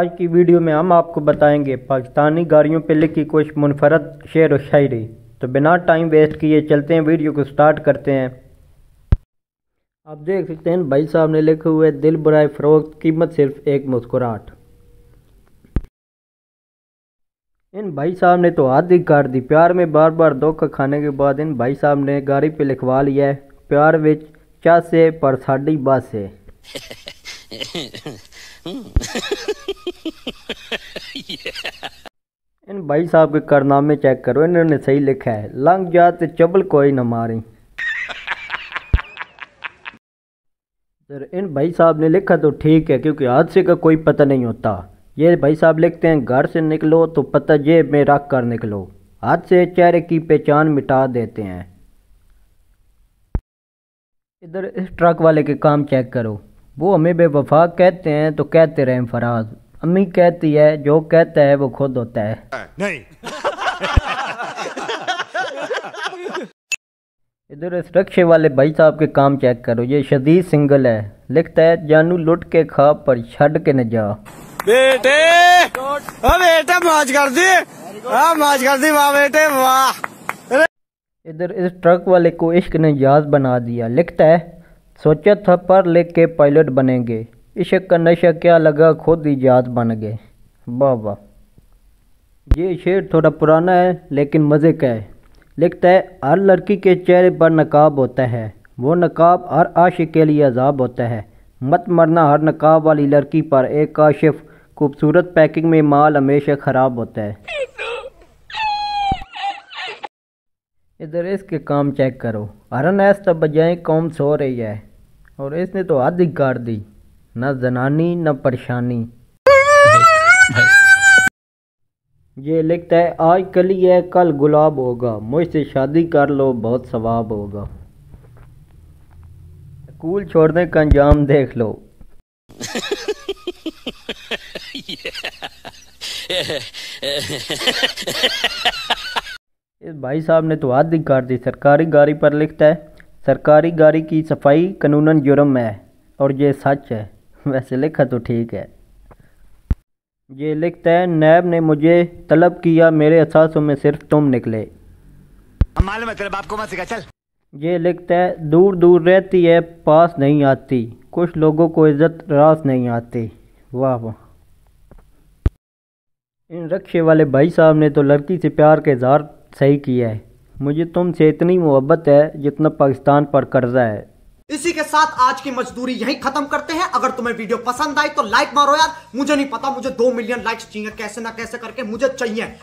आज की वीडियो में हम आपको बताएंगे पाकिस्तानी गाड़ियों पर लिखी कुछ मुनफरद शेर व शायरी। तो बिना टाइम वेस्ट किए चलते हैं, वीडियो को स्टार्ट करते हैं। आप देख सकते हैं भाई साहब ने लिखे हुए दिल बराए फरोख्त, कीमत सिर्फ एक मुस्कुराहट। इन भाई साहब ने तो आधी कर दी प्यार में, बार बार धोखा खाने के बाद इन भाई साहब ने गाड़ी पे लिखवा लिया है प्यार विच चासे पर साडी बासे। इन भाई साहब के कारनामे चेक करो, इन्होंने सही लिखा है लंग जाते चबल कोई न मारी। इन भाई साहब ने लिखा तो ठीक है क्योंकि हादसे का कोई पता नहीं होता। ये भाई साहब लिखते हैं घर से निकलो तो पता जेब में रख कर निकलो, हादसे चेहरे की पहचान मिटा देते हैं। इधर इस ट्रक वाले के काम चेक करो, वो हमें बेवफा कहते हैं तो कहते रहें फराज, अम्मी कहती है जो कहता है वो खुद होता है नहीं। इधर इस रक्शे वाले भाई साहब के काम चेक करो, ये शदीद सिंगल है, लिखता है जानू लुट के खा पर छड के न जा। बेटे बेटा माज कर दी, हाँ माज कर दी, वाह बेटे वाह। इधर इस ट्रक वाले को इश्क ने याद बना दिया, लिखता है सोचा था पढ़ लिख के पायलट बनेंगे, इश्क का नशा क्या लगा खुद ही याद बन गए, वाह वाह। ये शेर थोड़ा पुराना है लेकिन मज़े का है, लिखता है हर लड़की के चेहरे पर नकाब होता है, वो नकाब हर आशिक के लिए अजाब होता है, मत मरना हर नकाब वाली लड़की पर, एक काशिफ खूबसूरत पैकिंग में माल हमेशा ख़राब होता है। इधर इसके काम चेक करो, हरन ऐसा बजाएं कौम सो रही है, और इसने तो आधी गाड़ दी ना जनानी ना परेशानी। ये लिखता है आज कली है कल गुलाब होगा, मुझसे शादी कर लो बहुत सवाब होगा, स्कूल छोड़ने का अंजाम देख लो। इस भाई साहब ने तो आधी कर दी सरकारी गाड़ी पर, लिखता है सरकारी गाड़ी की सफाई कानूनन जुर्म है और ये सच है, वैसे लिखा तो ठीक है। ये लिखता है नैब ने मुझे तलब किया, मेरे अहसासों में सिर्फ तुम निकले, मालूम है तेरे बाप को मत सिखा चल। ये लिखता है दूर दूर रहती है पास नहीं आती, कुछ लोगों को इज्जत रास नहीं आती, वाह वाह। इन रक्शे वाले भाई साहब ने तो लड़की से प्यार के इजहार सही किया है, मुझे तुमसे इतनी मोहब्बत है जितना पाकिस्तान पर कर्जा है। इसी के साथ आज की मजदूरी यहीं खत्म करते हैं। अगर तुम्हें वीडियो पसंद आई तो लाइक मारो यार, मुझे नहीं पता मुझे 2 मिलियन लाइक्स चाहिए, कैसे ना कैसे करके मुझे चाहिए।